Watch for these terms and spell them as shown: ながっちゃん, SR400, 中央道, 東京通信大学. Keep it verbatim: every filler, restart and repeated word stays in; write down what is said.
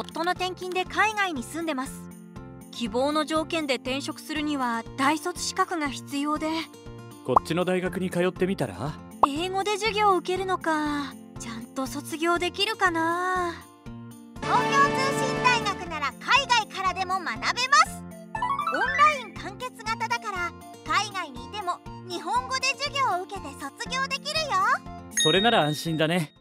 夫の転勤で海外に住んでます。希望の条件で転職するには大卒資格が必要で、こっちの大学に通ってみたら？英語で授業を受けるのか、ちゃんと卒業できるかな。東京通信大学なら海外からでも学べます。オンライン完結型だから海外にいても日本語で授業を受けて卒業できるよ。それなら安心だね。